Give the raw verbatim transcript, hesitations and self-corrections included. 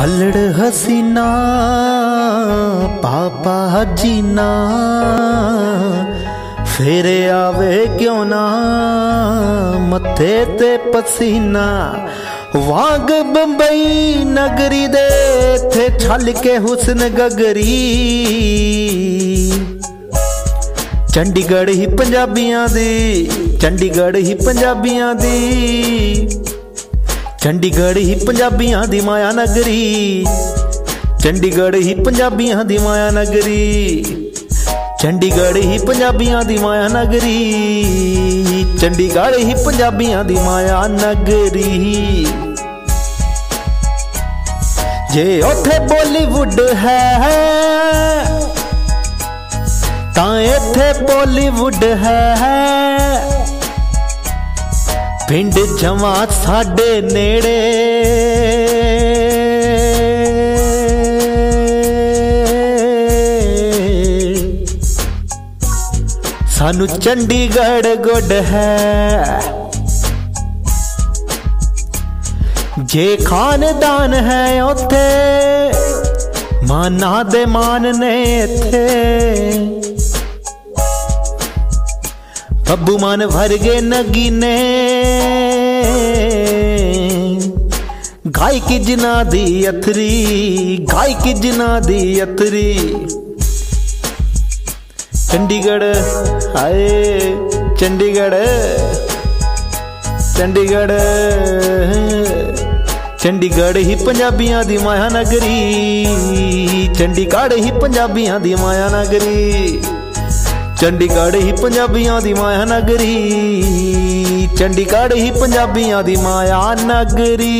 पलड़ हसीना पापा हजीना फेरे आवे क्यों ना मथे ते पसीना वाग बंबई नगरी दे थे छल के हुस्न गगरी। चंडीगढ़ ही पंजाबियां दी, चंडीगढ़ ही पंजाबियां दी, चंडीगढ़ ही पंजाबियां दी माया नगरी, चंडीगढ़ ही पंजाबियां दी माया नगरी, चंडीगढ़ ही पंजाबियां दी माया नगरी, चंडीगढ़ ही पंजाबियां दी माया नगरी। जे ओथे बॉलीवुड है तां इत्थे बॉलीवुड है, पिंड जमा साडे नेड़े सानू चंडीगढ़ गुड है। जे खानदान है ओथे माना दे मान ने थे, बब्बू मान भरगे नगीने गाय की जना दी अथरी, गाय की जना दी अथरी। चंडीगढ़ आए चंडीगढ़, चंडीगढ़ चंडीगढ़ ही पंजाबियां दी माया नगरी, चंडीगढ़ ही पंजाबियां दी माया नगरी, चंडीगढ़ ही पंजाबियां दी माया नगरी, चंडीगढ़ ही पंजाबियां दी माया नगरी।